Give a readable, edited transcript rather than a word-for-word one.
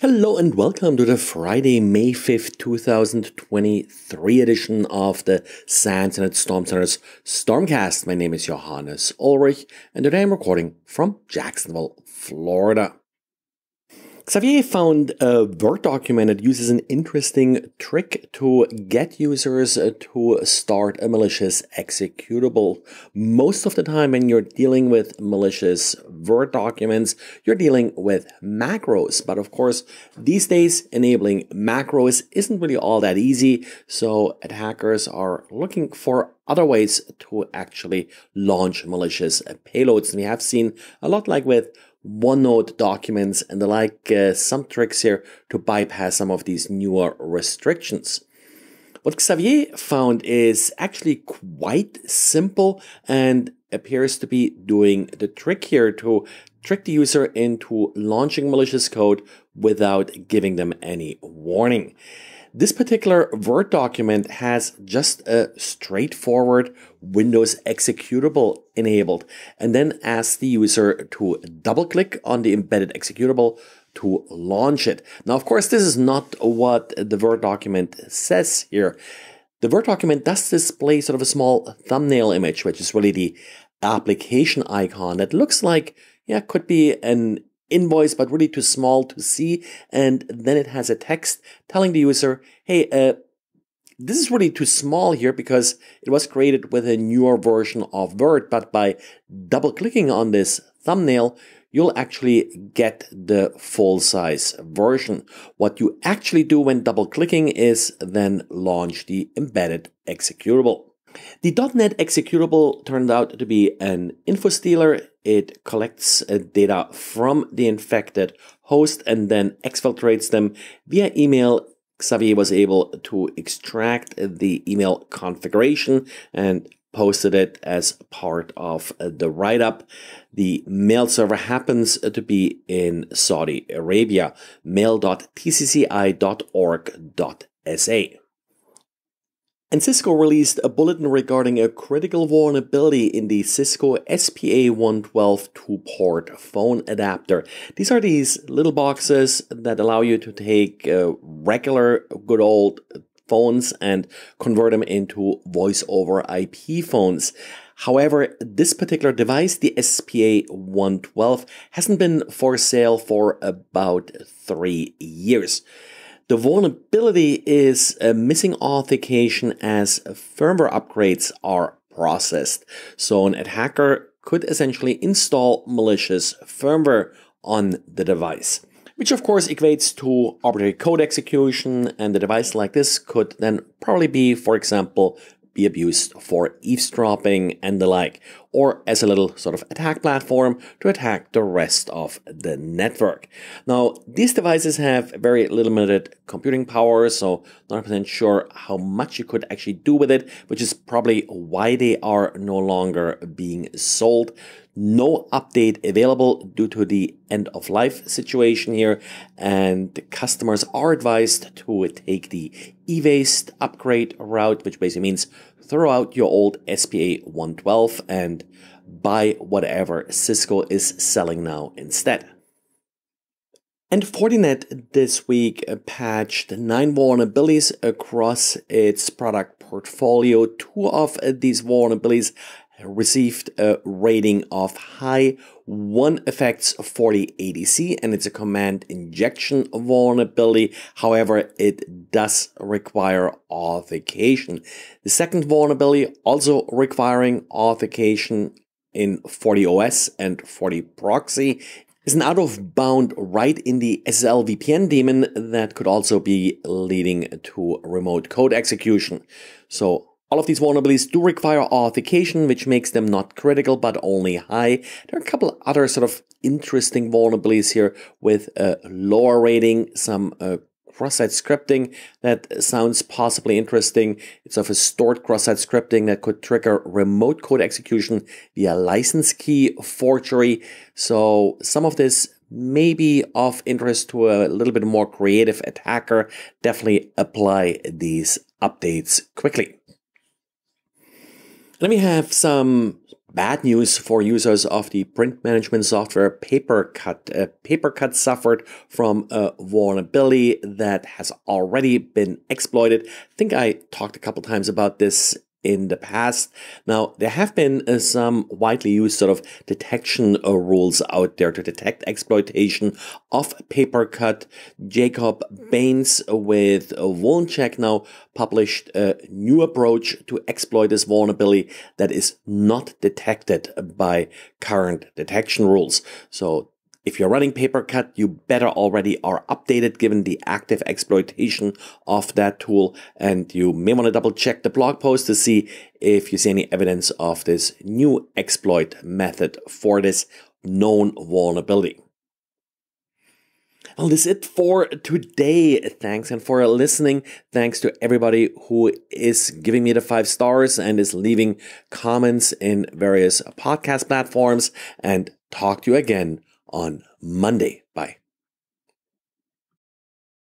Hello and welcome to the Friday, May 5th, 2023 edition of the Internet Storm Center's Stormcast. My name is Johannes Ulrich and today I'm recording from Jacksonville, Florida. Xavier found a Word document that uses an interesting trick to get users to start a malicious executable. Most of the time when you're dealing with malicious Word documents, you're dealing with macros. But of course, these days, enabling macros isn't really all that easy. So attackers are looking for other ways to actually launch malicious payloads. And we have seen a lot like with OneNote documents and the like, some tricks here to bypass some of these newer restrictions. What Xavier found is actually quite simple and appears to be doing the trick here to trick the user into launching malicious code without giving them any warning. This particular Word document has just a straightforward Windows executable enabled and then asks the user to double click on the embedded executable to launch it. Now, of course, this is not what the Word document says here. The Word document does display sort of a small thumbnail image, which is really the application icon that looks like, yeah, could be an invoice, but really too small to see. And then it has a text telling the user, hey, this is really too small here because it was created with a newer version of Word, but by double clicking on this thumbnail, you'll actually get the full size version. What you actually do when double clicking is then launch the embedded executable. The .NET executable turned out to be an info stealer. It collects data from the infected host and then exfiltrates them via email. Xavier was able to extract the email configuration and posted it as part of the write-up. The mail server happens to be in Saudi Arabia, mail.tcci.org.sa. And Cisco released a bulletin regarding a critical vulnerability in the Cisco SPA112 2-port phone adapter. These are these little boxes that allow you to take regular good old phones and convert them into voice over IP phones. However, this particular device, the SPA112, hasn't been for sale for about 3 years. The vulnerability is missing authentication as firmware upgrades are processed. So an attacker could essentially install malicious firmware on the device, which of course equates to arbitrary code execution, and the device like this could then probably be, for example, be abused for eavesdropping and the like, or as a little sort of attack platform to attack the rest of the network. Now, these devices have very limited computing power, so not 100% sure how much you could actually do with it, which is probably why they are no longer being sold. No update available due to the end-of-life situation here, and customers are advised to take the e-waste upgrade route, which basically means throw out your old SPA112 and buy whatever Cisco is selling now instead. And Fortinet this week patched 9 vulnerabilities across its product portfolio. 2 of these vulnerabilities received a rating of high. One affects 40 ADC and it's a command injection vulnerability. However, it does require authentication. The second vulnerability also requiring authentication in 40 OS and 40 proxy is an out-of-bound write in the SLVPN daemon that could also be leading to remote code execution. So all of these vulnerabilities do require authentication, which makes them not critical, but only high. There are a couple other sort of interesting vulnerabilities here with a lower rating, some cross-site scripting that sounds possibly interesting. It's of a stored cross-site scripting that could trigger remote code execution via license key forgery. So some of this may be of interest to a little bit more creative attacker. Definitely apply these updates quickly. Then we have some Bad news for users of the print management software PaperCut. PaperCut suffered from a vulnerability that has already been exploited. I think I talked a couple times about this in the past. Now, there have been some widely used sort of detection rules out there to detect exploitation of PaperCut. Jacob Baines with VulnCheck now published a new approach to exploit this vulnerability that is not detected by current detection rules. So if you're running PaperCut, you better already are updated given the active exploitation of that tool. And you may want to double check the blog post to see if you see any evidence of this new exploit method for this known vulnerability. Well, that's it for today. Thanks and for listening. Thanks to everybody who is giving me the 5 stars and is leaving comments in various podcast platforms. And talk to you again on Monday. Bye.